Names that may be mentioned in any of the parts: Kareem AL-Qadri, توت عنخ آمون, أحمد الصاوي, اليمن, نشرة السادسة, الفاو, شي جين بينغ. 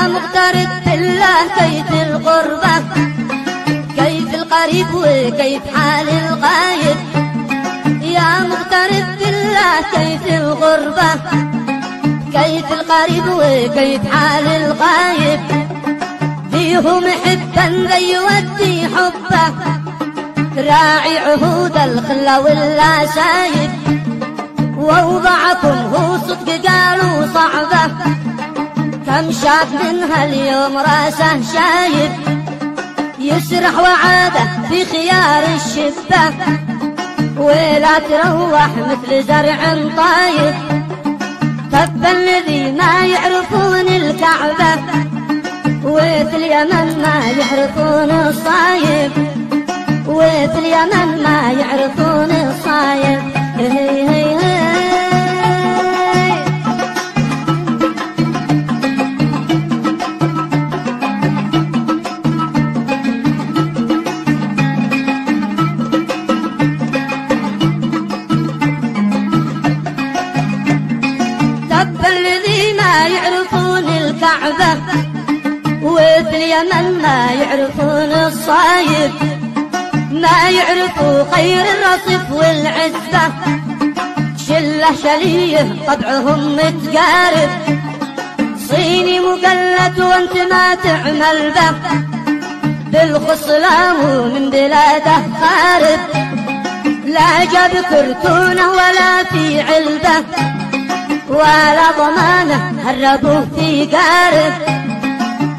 يا مقترب بالله كيف القربة كيف القريب وكيف حال الغايب، يا مقترب بالله كيف الغربة كيف القريب وكيف حال الغايب، فيهم حبا زي ودي حبه راعي عهود الخلا ولا شايب، ووضعكم هو صدق قالوا صعبه كم شاف منها اليوم راسه شايب، يسرح وعاده في خيار الشبه ولا تروح مثل زرع طايب، تبا الذي ما يعرفون الكعبه وفي اليمن ما يعرفون الصايب، وفي اليمن ما يعرفون الصايب. هي هي هي وفي اليمن ما يعرفون الصايب، ما يعرفوا غير الرصيف والعزبة شله شليه طبعهم متقارب، صيني مقلد وانت ما تعمل به بالخصلة ومن بلاده خارب، لا جاب كرتونه ولا في علبه ولا ضمانه هربوه في قارب،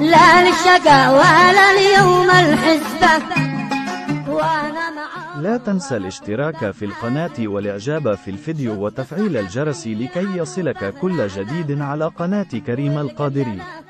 لا للشقا ولا ليوم الحسبة وأنا معاك. لا تنسى الاشتراك في القناة والإعجاب في الفيديو وتفعيل الجرس لكي يصلك كل جديد على قناة كريم القادري.